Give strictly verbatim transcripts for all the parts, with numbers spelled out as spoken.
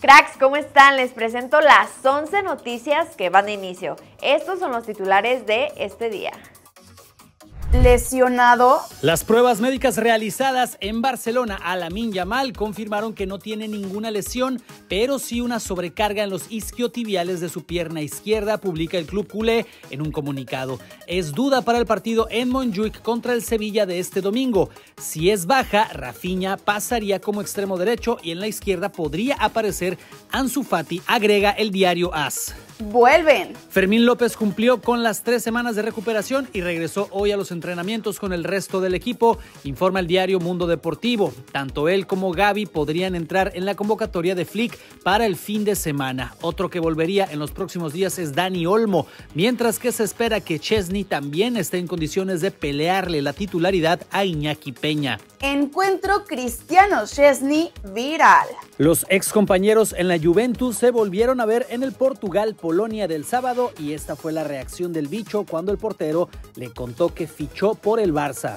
Cracks, ¿cómo están? Les presento las once noticias que van de inicio. Estos son los titulares de este día. Lesionado. Las pruebas médicas realizadas en Barcelona a Lamine Yamal confirmaron que no tiene ninguna lesión, pero sí una sobrecarga en los isquiotibiales de su pierna izquierda, publica el club culé en un comunicado. Es duda para el partido en Montjuic contra el Sevilla de este domingo. Si es baja, Rafinha pasaría como extremo derecho y en la izquierda podría aparecer Ansu Fati, agrega el diario AS. Vuelven. Fermín López cumplió con las tres semanas de recuperación y regresó hoy a los entrenamientos con el resto del equipo, informa el diario Mundo Deportivo. Tanto él como Gavi podrían entrar en la convocatoria de Flick para el fin de semana. Otro que volvería en los próximos días es Dani Olmo, mientras que se espera que Chesney también esté en condiciones de pelearle la titularidad a Iñaki Peña. Encuentro Cristiano Chesney viral. Los excompañeros en la Juventus se volvieron a ver en el Portugal-Polonia del sábado y esta fue la reacción del bicho cuando el portero le contó que fichó por el Barça.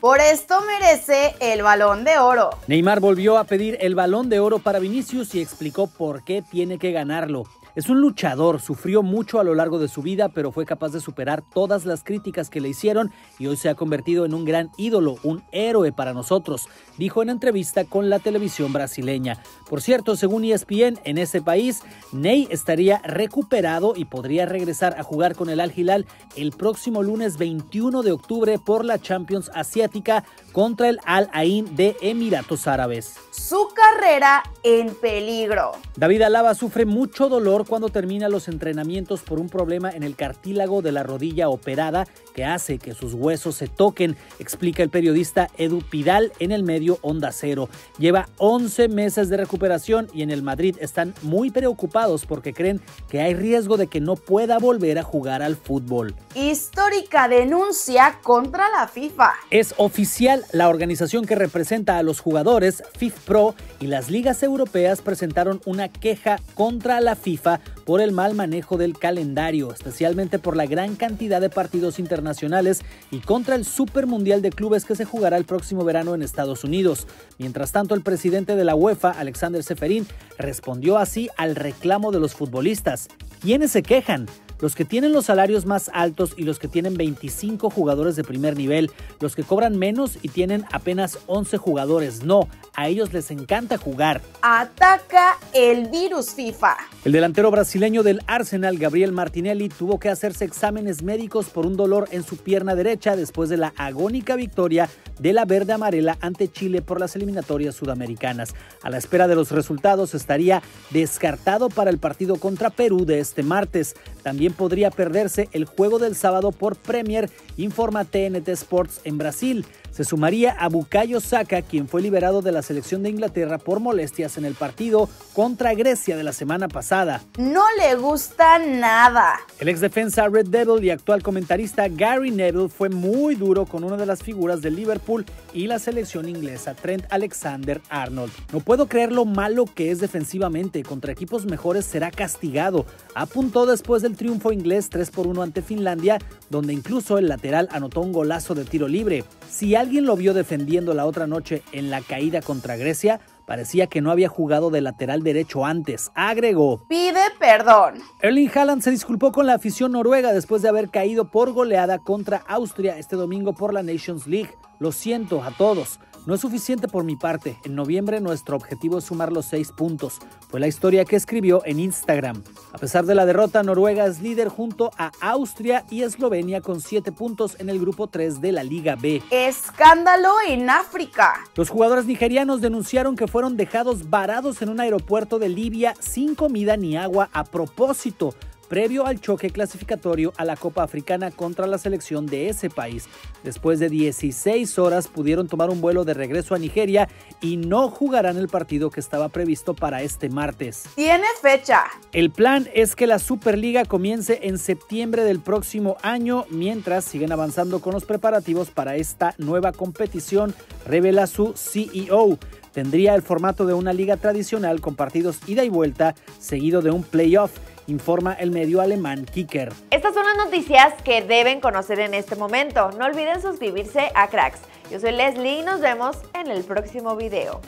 Por esto merece el Balón de Oro. Neymar volvió a pedir el Balón de Oro para Vinicius y explicó por qué tiene que ganarlo. Es un luchador, sufrió mucho a lo largo de su vida, pero fue capaz de superar todas las críticas que le hicieron y hoy se ha convertido en un gran ídolo, un héroe para nosotros, dijo en entrevista con la televisión brasileña. Por cierto, según E S P N, en ese país, Ney estaría recuperado y podría regresar a jugar con el Al-Hilal el próximo lunes veintiuno de octubre por la Champions Asiática contra el Al-Ain de Emiratos Árabes. Su carrera en peligro. David Alaba sufre mucho dolor cuando termina los entrenamientos por un problema en el cartílago de la rodilla operada que hace que sus huesos se toquen, explica el periodista Edu Pidal en el medio Onda Cero. Lleva once meses de recuperación y en el Madrid están muy preocupados porque creen que hay riesgo de que no pueda volver a jugar al fútbol. Histórica denuncia contra la FIFA. Es oficial, la organización que representa a los jugadores, FIFPRO y las ligas europeas presentaron una queja contra la FIFA por el mal manejo del calendario, especialmente por la gran cantidad de partidos internacionales y contra el Super Mundial de Clubes que se jugará el próximo verano en Estados Unidos. Mientras tanto, el presidente de la UEFA, Alexander Ceferin, respondió así al reclamo de los futbolistas. ¿Quiénes se quejan? Los que tienen los salarios más altos y los que tienen veinticinco jugadores de primer nivel, los que cobran menos y tienen apenas once jugadores. No, a ellos les encanta jugar. Ataca el virus FIFA. El delantero brasileño del Arsenal, Gabriel Martinelli, tuvo que hacerse exámenes médicos por un dolor en su pierna derecha después de la agónica victoria de la verde amarela ante Chile por las eliminatorias sudamericanas. A la espera de los resultados, estaría descartado para el partido contra Perú de este martes. También podría perderse el juego del sábado por Premier, informa T N T Sports en Brasil. Se sumaría a Bukayo Saka, quien fue liberado de la selección de Inglaterra por molestias en el partido contra Grecia de la semana pasada. No le gusta nada. El ex defensa Red Devil y actual comentarista Gary Neville fue muy duro con una de las figuras del Liverpool y la selección inglesa, Trent Alexander-Arnold. No puedo creer lo malo que es defensivamente, contra equipos mejores será castigado, apuntó después del triunfo inglés tres por uno ante Finlandia, donde incluso el lateral anotó un golazo de tiro libre. Si alguien lo vio defendiendo la otra noche en la caída contra Grecia, parecía que no había jugado de lateral derecho antes, agregó. Pide perdón. Erling Haaland se disculpó con la afición noruega después de haber caído por goleada contra Austria este domingo por la Nations League. Lo siento a todos. No es suficiente por mi parte. En noviembre nuestro objetivo es sumar los seis puntos. Fue la historia que escribió en Instagram. A pesar de la derrota, Noruega es líder junto a Austria y Eslovenia con siete puntos en el grupo tres de la Liga B. Escándalo en África. Los jugadores nigerianos denunciaron que fueron dejados varados en un aeropuerto de Libia sin comida ni agua a propósito, previo al choque clasificatorio a la Copa Africana contra la selección de ese país. Después de dieciséis horas pudieron tomar un vuelo de regreso a Nigeria y no jugarán el partido que estaba previsto para este martes. Tiene fecha. El plan es que la Superliga comience en septiembre del próximo año, mientras siguen avanzando con los preparativos para esta nueva competición, revela su C E O. tendría el formato de una liga tradicional con partidos ida y vuelta, seguido de un playoff, informa el medio alemán Kicker. Estas son las noticias que deben conocer en este momento. No olviden suscribirse a Cracks. Yo soy Leslie y nos vemos en el próximo video.